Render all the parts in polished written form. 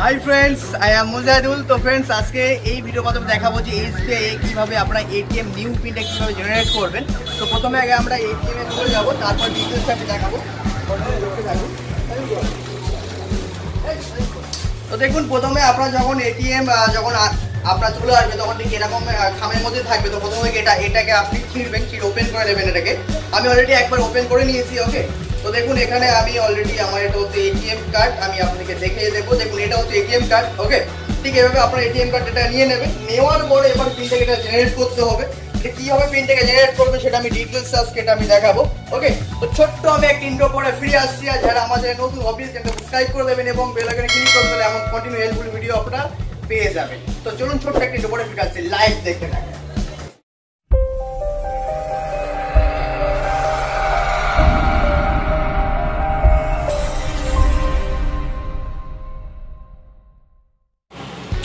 High friends I am Mujahidul. तो friends आज के भिडियो माध्यम देखो जो एसबीआई क्यों अपना एटीएम न्यू पिन कैसे जेनारेट करबें। तो प्रथम आगे हमें एटीएम चले जाब तरह डिटेल्स देखो। तो देखो प्रथम अपना जो एटीएम जो अपना चले आसें तक ठीक एरकम खामे मध्य थको। तो प्रथम अपनी छिड़बें छिड़ ओपेन कर देवेंटे हमें अलरेडी एक बार ओपेन कर नहीं। तो देखो एखे हमें अलरेडी हमारे एटीएम कार्ड हमें आपके देखिए देव। देखो ये एटीएम कार्ड ओके ठीक है अपना एटीएम कार्ड नहीं नेवार पर एबार पिन टेट जेनारेट करते हैं। क्यों पिन टेट जेनारेट करें डिटेल्स आज के देखो ओके। तो छोट्ट हमें एक इंट्रो पर फिर आसि जरा हमारे नतून ऑफिस चैनल सबसक्राइब कर देवें और बेल आइकन क्लिक कर देम कंटिन्यू हेल्पफुल वीडियो अपना पे जा। तो चलो छोट्ट एक इंट्रो पर फिर आसि लाइव देखते हैं।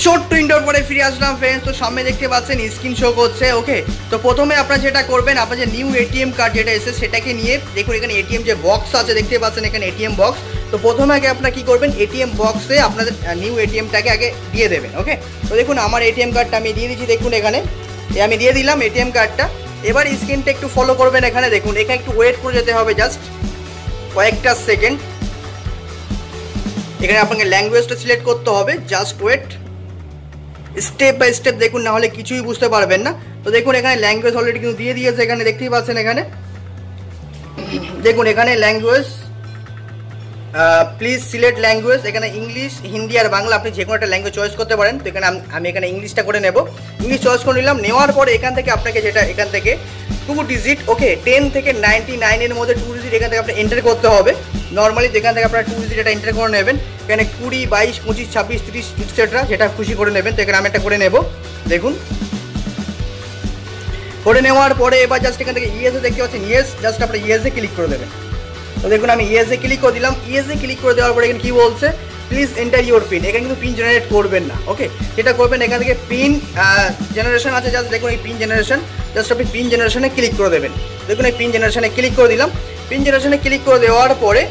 छोट्ट इंडोर पर फिर आसलम फ्रेंड्स। तो सामने देखते पाচ্ছেন स्क्रीन शो करছে ओके। तो प्रथम अपना जेटा करबें अपना जो न्यू एटीएम कार्ड जेटा एसे सेटाके निये देखो एखाने एटीएम जो बक्स आछे देखते पाচ্ছেন एखाने एटीएम बक्स। तो प्रथम आगे अपना कि करबें एटीएम बक्से अपन न्यू एटीएम टाके आगे दिए देवें ओके। तो देखो हमार एटीएम कार्डटा आमि दिए दिच्छी। देखो एखाने आमि दिए दिलाम एटीएम कार्डटा। एबार स्क्रीनटा एकटू फलो करबें। एखाने देखुन एखाने एकटू वेट करे जेते होबे जस्ट कयेकटा सेकेंड। एखाने आपनाके लैंग्वेजटा सिलेक्ट करते होबे just wait step by step देखो ना होले किछुई बुझते पारबेन ना। तो देखो एखाने लैंग्वेज अलरेडी किन्तु दिए दिए एखाने देखतेई पाচ্ছেন एखाने देखो एखाने लैंग्वेज प्लिज सिलेक्ट लैंग्वेज एखाने इंग्लिश हिंदी और बांगला आपनि जेकोनो एकटा लैंग्वेज चॉइस करते पारेन। तो एखाने आमि एखाने इंग्लिशटा करे नेब। इंग्लिश चॉइस करे निलाम। नेওয়ার পরে এখান থেকে আপনাকে যেটা এখান থেকে 2 डिजिट ओके 10 থেকে 99 এর মধ্যে 2 डिजिट এখান থেকে আপনি এন্টার করতে হবে। নরমালি যেখান থেকে আপনারা 2 डिजिट এটা এন্টার করে নেবেন। এখানে 20 22 25 26 30 ইটसेट्रा যেটা খুশি করে নেবেন। তো এখানে আমি এটা করে নেব। দেখুন করে নেওয়ার পরে এবার জাস্ট এখান থেকে ইয়েস দেখতে পাচ্ছেন ইয়েস জাস্ট আপনি ইয়েস এ ক্লিক করে দেবেন। তো দেখুন আমি ইয়েস এ ক্লিক করে দিলাম। ইয়েস এ ক্লিক করে দেওয়ার পরে এখানে কি বলছে প্লিজ এন্টার ইওর পিন। এখানে কিন্তু পিন জেনারেট করবেন না ওকে। যেটা করবেন এখান থেকে পিন জেনারেশন আছে জাস্ট দেখুন এই পিন জেনারেশন जस्ट अपनी पिन जेनारेशने क्लिक कर देवें। देखो पिन जेनारेशने क्लिक कर दिलाम। पिन जेनारेशने क्लिक कर देवार परे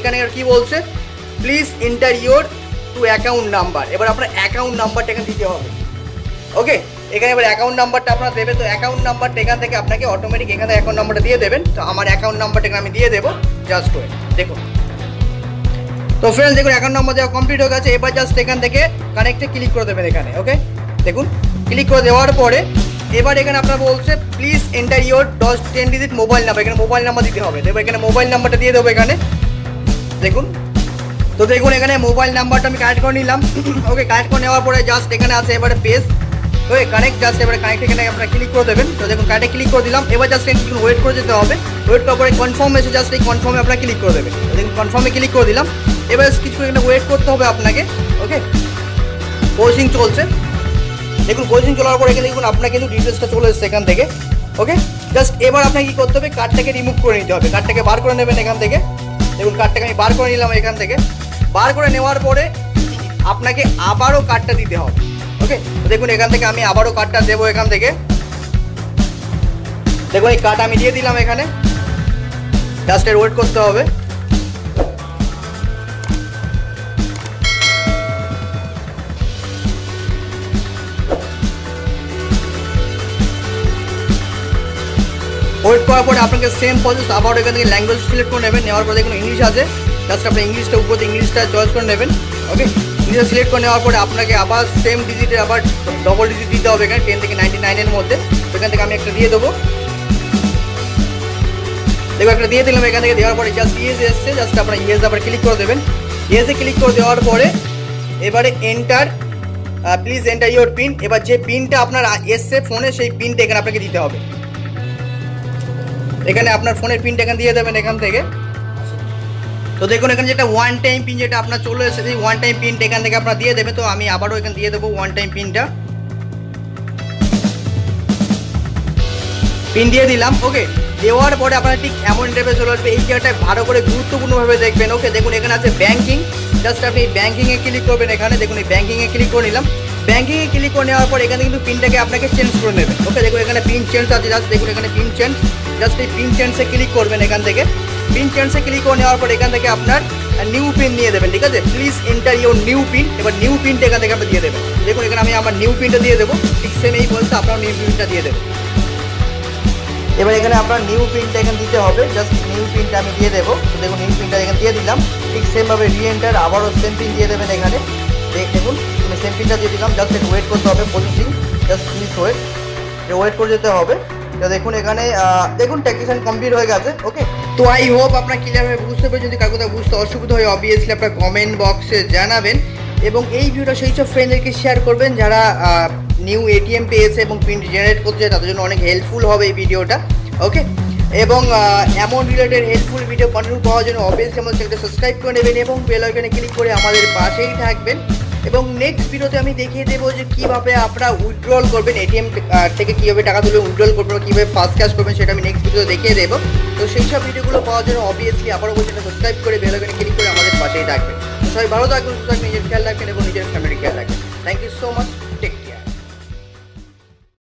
एखाने कि बोलछे please enter your to account number. एबार आपनार अकाउंट नम्बरटा एखाने दिते होबे ओके। एखाने एबार अकाउंट नम्बरटा आपनारा देबेन। तो अकाउंट नम्बरटा एखान थेके आपनाके अटोमेटिक एखाने अकाउंट नम्बरटा दिए देवें। तो आमार अकाउंट नम्बरटा एखाने आमि दिए देबो जस्ट ओये देखो। तो फ्रेंड्स देखो अकाउंट नम्बर देवा कमप्लीट हो गेछे। एबार जस्ट एखान थेके कानेक्टे क्लिक करे देबेन एखाने ओके। देखुन क्लिक करे देवार परे এবার এখানে আপনারা বলছে please enter your 10 digit mobile number. এখানে মোবাইল নাম্বার দিতে হবে। দেখো এখানে মোবাইল নাম্বারটা দিয়ে দেবো এখানে দেখুন। তো দেখুন এখানে মোবাইল নাম্বারটা আমি কানেক্ট করে নিলাম ওকে। কানেক্ট করে নেওয়ার পরে জাস্ট এখানে আছে এবারে পেজ ওকে কানেক্ট জাস্ট এবারে কানেক্ট এখানে আপনারা ক্লিক করে দেবেন। তো দেখুন কানেক্টে ক্লিক করে দিলাম। এবার জাস্ট একটু ওয়েট করে যেতে হবে। ওয়েট করার পরে কনফার্ম এসে জাস্ট এই কনফার্মে আপনারা ক্লিক করে দেবেন। দেখুন কনফার্মে ক্লিক করে দিলাম। এবার কিছু এখানে ওয়েট করতে হবে আপনাকে ওকে। প্রসেসিং চলছে देखो कोचिंग चलार पर देखो अपना क्योंकि डिटेल्स चले एखान ओके। जस्ट एबार आपने कि करते हैं कार्ड के रिमूव कर कार्ड के बार कर एखान देखो कार्ड के बार कर निलाम। एखान बार कर नेवार परे आपके आबारो कार्डटा दीते होबे ओके। तो देखो एखान आबारो कार्डटा देव एखान देखो ये कार्ड हमें दिए दिलाम एखाने जस्ट एर वेट करते होबे। वेट करार आपके सेम प्रसेस आबार लैंग्वेज सिलेक्ट कर देखो इंग्लिश आज जस्ट अपना इंग्लिश ऊपर इंग्लिश चॉइस कर ओके। इंग्लिश सिलेक्ट कर आपके आबार सेम डिजिटे आबार डबल डिजिट दीते हैं 10 থেকে 99 मध्य। तो एखान एक दिए देव देखो एक दिए दिल एखान देवर जस्ट इज एस जस्ट अपना इज आरोप क्लिक कर देवें। इज क्लिक कर देवर पर एबारे enter please enter your pin. एबार जो पिन अपना एस फोने से पिन आपके दीते हैं एखे अपन फोन पिन दिए देवें एखान। तो देखो एखे वन टाइम पिन जो अपना चले वन टाइम पिन एखान दिए देवे। तो हमें आबारो एखान दिए देव वन टाइम पिन दिए दिलाम ओके। देवार पर अपना ठीक एम इंटरफेस चले आसबे। ये जगह भालो करे गुरुत्वपूर्ण भावे देखें ओके। देखो एखाने आछे बैंकिंग जस्ट अपनी बैंकिंगे क्लिक करबेन एखाने देखो बैंकिंगे क्लिक कर निलाम। बैंकिंगे क्लिक कर नेওয়ার पर एखाने किन्तु पिनटाके आपनाके चेंज कर नेबेन ओके। देखो एखाने पिन चेंज आछे जस्ट देखो एखाने PIN change just pin change से क्लिक करबेन एखान पिन चान्से क्लिक करने और पर এখান থেকে আপনার নিউ পিন নিয়ে দেবেন ঠিক আছে please enter your new pin এবার নিউ পিনটা এখান থেকে আপনি দিয়ে দেবেন দেখুন এখানে আমি আমার নিউ পিনটা দিয়ে দেব ঠিক সেম এই বলতে আপনারা নিউ পিনটা দিয়ে দেবেন এবার এখানে আপনারা নিউ পিনটা এখান দিতে হবে জাস্ট নিউ পিনটা আমি দিয়ে দেব দেখুন নিউ পিনটা এখান দিয়ে দিলাম ঠিক সেম ভাবে রি এন্টার আবারো সেম পিন দিয়ে দেবেন এখানে দেখুন আমি সেম পিনটা দিয়ে দিলাম জাস্ট একটু ওয়েট করতে হবে processing just please wait wait করে যেতে হবে तो देखो देखो टेक्निशन कमप्लीट हो गए ओके तो आई होप अपना क्लियर बुझते पे जो क्या बुझते असुविधा है ऑब्वियसली अपना कमेंट बक्से जानाबेन और ये भिडियो से सब फ्रेंडर के शेयर करबें जरा न्यू एटीएम पेয়েছে और पिन जेनारेट करते हैं तरह अनेक हेल्पफुल है भिडियोटा ओके एमन रिलेटेड हेल्पफुल भिडियो कन्टिन्यू पावर जो ऑब्वियसली हमारे चैनल सब्सक्राइब कर लेबें बेल आइकने क्लिक कर हमारे पाशे ही थाकबें এবং নেক্সট ভিডিওতে আমি দেখিয়ে দেব যে কিভাবে আপনারা উইথড্রল করবেন এটিএম থেকে কিভাবে টাকা তুলে উইথড্রল করবেন কিভাবে ফাস্ট ক্যাশ করবেন সেটা আমি নেক্সট ভিডিওতে দেখিয়ে দেব তো সেই সব ভিডিওগুলো পাওয়ার জন্য অবভিয়াসলি আবারও চ্যানেলটা সাবস্ক্রাইব করে বেল আইকনে ক্লিক করে আমাদের পাশেই থাকবেন সবাই ভালো থাকবেন সুস্থ থাকবেন নিজের খেয়াল রাখবেন এবং নিজের ফ্যামিলির খেয়াল রাখবেন থ্যাংক ইউ সো মাচ।